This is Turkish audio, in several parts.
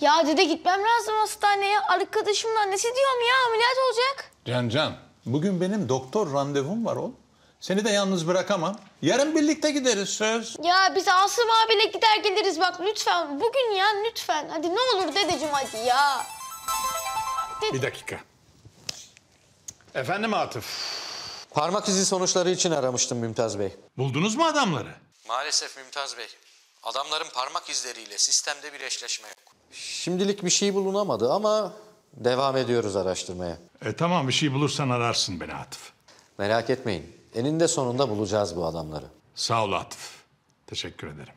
Ya dede gitmem lazım hastaneye. Arkadaşımın annesi diyorum ya, ameliyat olacak. Can, bugün benim doktor randevum var oğlum. Seni de yalnız bırakamam. Yarın birlikte gideriz, söz. Ya biz Asım abiyle gider geliriz bak lütfen. Bugün ya lütfen. Hadi ne olur dedeciğim hadi ya. Dede. Bir dakika. Efendim Atıf. Parmak izi sonuçları için aramıştım Mümtaz Bey. Buldunuz mu adamları? Maalesef Mümtaz Bey. Adamların parmak izleriyle sistemde bir eşleşme yok. Şimdilik bir şey bulunamadı ama devam ediyoruz araştırmaya. Tamam, bir şey bulursan ararsın beni Atıf. Merak etmeyin. Eninde sonunda bulacağız bu adamları. Sağ ol Atıf. Teşekkür ederim.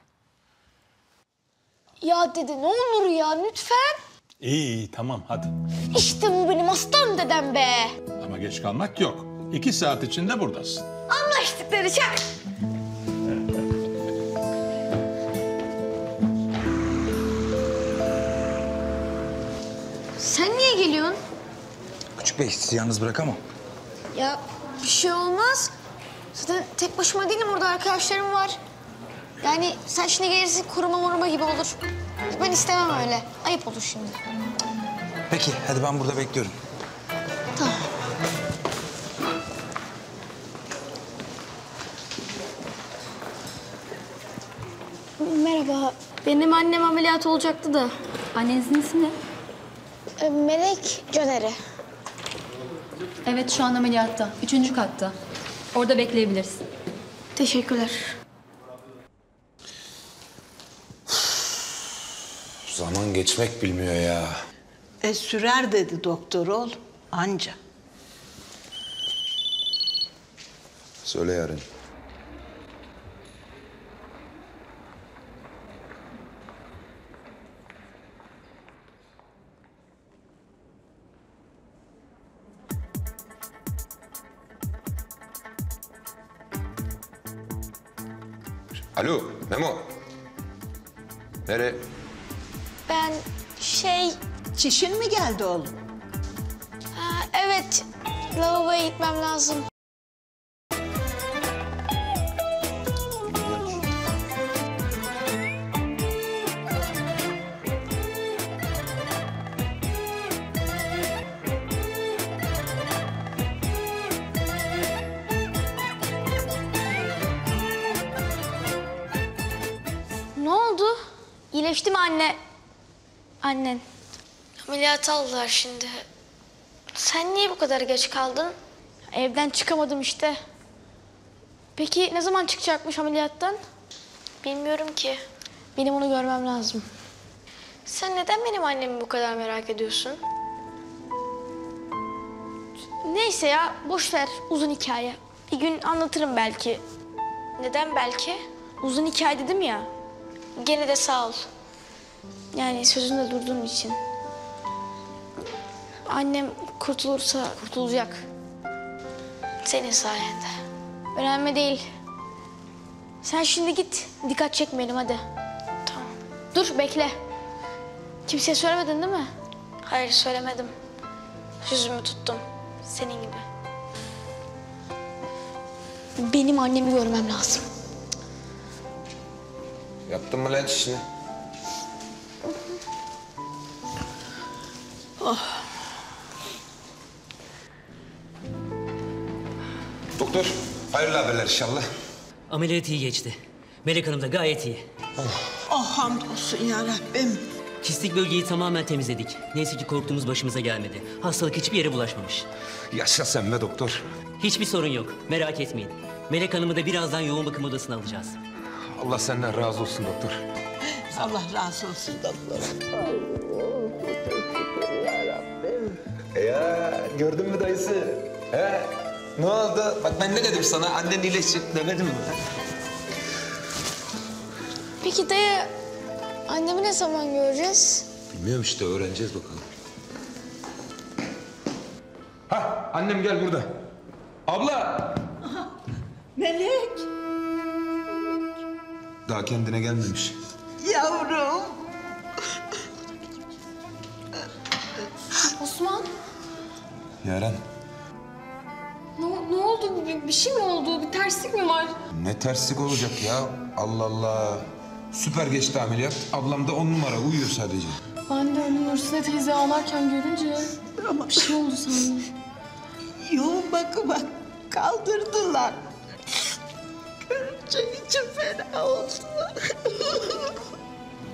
Ya dede ne olur ya lütfen. İyi tamam hadi. İşte bu benim aslan dedem be. Ama geç kalmak yok. 2 saat içinde buradasın. Anlaştık Derişak. Sen niye geliyorsun? Küçük Bey sizi yalnız bırakamam. Ya bir şey olmaz. Zaten tek başıma değilim, orada arkadaşlarım var. Yani sen şimdi gelirsin koruma moruma gibi olur. Ben istemem öyle. Ayıp olur şimdi. Peki hadi ben burada bekliyorum. Tamam. Merhaba. Benim annem ameliyat olacaktı da. Annenizin ismi ne? Melek Caner'i. Evet, şu an ameliyatta. 3. katta. Orada bekleyebiliriz. Teşekkürler. Zaman geçmek bilmiyor ya. Sürer dedi doktor oğlum. Anca. Söyle Yaren. Alo, Memo. Nereye? Ben Çişin mi geldi oğlum? Ha, evet, lavaboya gitmem lazım. İyileşti mi anne? Annen. Ameliyat aldılar şimdi. Sen niye bu kadar geç kaldın? Evden çıkamadım işte. Peki ne zaman çıkacakmış ameliyattan? Bilmiyorum ki. Benim onu görmem lazım. Sen neden benim annemi bu kadar merak ediyorsun? Neyse ya, boş ver, uzun hikaye. Bir gün anlatırım belki. Neden belki? Uzun hikaye dedim ya. Gene de sağ ol. Yani sözünde durduğun için. Annem kurtulursa kurtulacak. Senin sayende. Önemli değil. Sen şimdi git. Dikkat çekmeyelim hadi. Tamam. Dur bekle. Kimseye söylemedin değil mi? Hayır söylemedim. Yüzümü tuttum. Senin gibi. Benim annemi görmem lazım. Yaptın mı lan işini? Oh. Doktor, hayırlı haberler inşallah. Ameliyat iyi geçti. Melek Hanım da gayet iyi. Oh, oh hamdolsun ya Rabbim. Kistik bölgeyi tamamen temizledik. Neyse ki korktuğumuz başımıza gelmedi. Hastalık hiçbir yere bulaşmamış. Yaşa sen be doktor. Hiçbir sorun yok, merak etmeyin. Melek Hanım'ı da birazdan yoğun bakım odasına alacağız. Allah senden razı olsun doktor. Allah razı olsun doktor. Ya gördün mü dayısı? He? Ne oldu? Bak ben ne dedim sana? Annen iyileşecek demedim mi? Peki dayı, annemi ne zaman göreceğiz? Bilmiyorum işte, öğreneceğiz bakalım. Ha, annem gel burada. Abla! Aha, Melek! Daha kendine gelmemiş. Yavrum. Osman. Yaren. Ne oldu? Bir şey mi oldu? Bir terslik mi var? Ne terslik olacak ya? Allah Allah. Süper geçti ameliyat. Ablam da 10 numara. Uyuyor sadece. Ben de onu Nursine teyze ağlarken görünce ama bir şey oldu sandım. Yoğun bakıma kaldırdılar. Görünce içim fena oldu.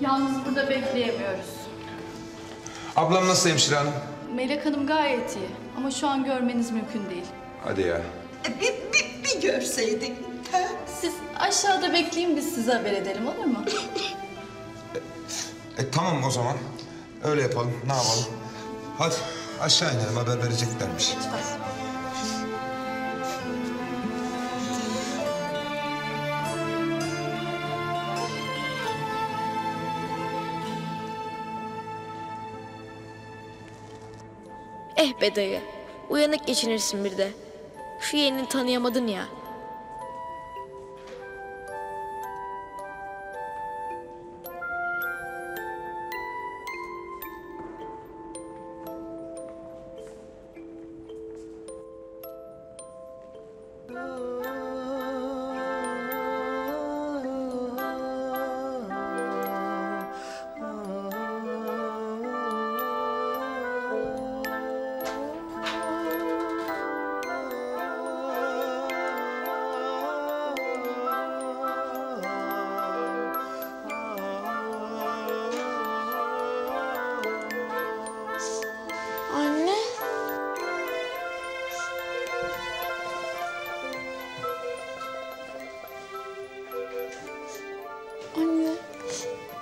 Yalnız burada bekleyemiyoruz. Ablam nasıl hemşire hanım? Melek Hanım gayet iyi ama şu an görmeniz mümkün değil. Hadi ya. Bir görseydik. Siz aşağıda bekleyin, biz size haber edelim, olur mu? Tamam o zaman. Öyle yapalım, ne yapalım? Hadi aşağı inelim, haber vereceklermiş. Eh be dayı, uyanık geçinirsin bir de. Şu yeğenini tanıyamadın ya.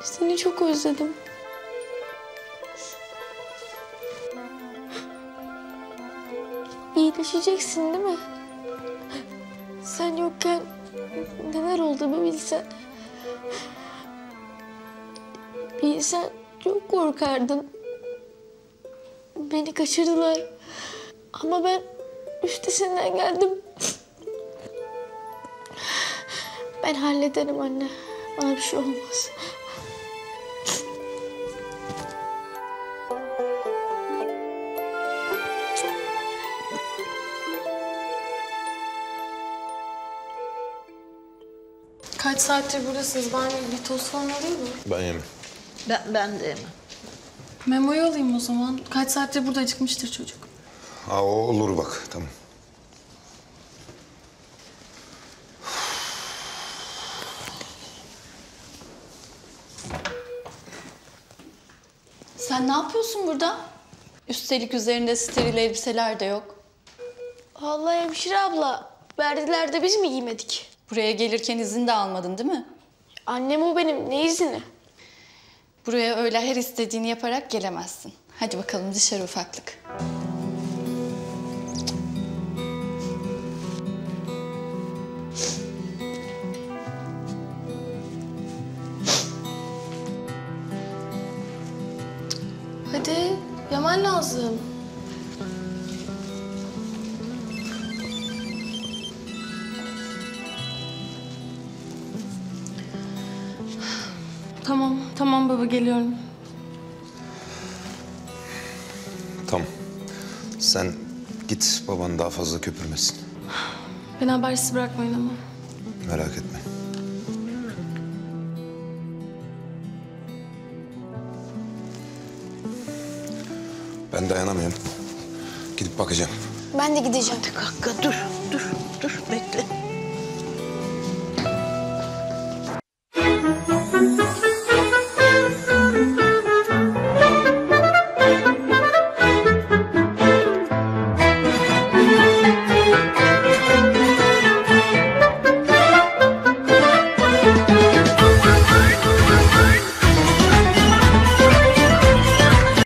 Seni çok özledim. İyileşeceksin değil mi? Sen yokken neler oldu bir bilsen. Bilsen çok korkardım. Beni kaçırdılar. Ama ben üstesinden geldim. Ben hallederim anne. Bana bir şey olmaz. Kaç saattir buradasınız? Ben bir toz falan alayım mı? Ben yemem. Ben de yemem. Memo'yu alayım o zaman. Kaç saattir burada acıkmıştır çocuk. Ha, o olur bak, tamam. Sen ne yapıyorsun burada? Üstelik üzerinde steril elbiseler de yok. Vallahi hemşire abla, verdiler de biz mi giymedik? Buraya gelirken izin de almadın değil mi? Annem o benim, ne izini? Buraya öyle her istediğini yaparak gelemezsin. Hadi bakalım dışarı ufaklık. Hadi, yaman lazım. Tamam, tamam baba, geliyorum. Tamam. Sen git, baban daha fazla köpürmesin. Beni habersiz bırakmayın ama. Merak etme. Ben dayanamıyorum. Gidip bakacağım. Ben de gideceğim. Dakika, dur, bekle.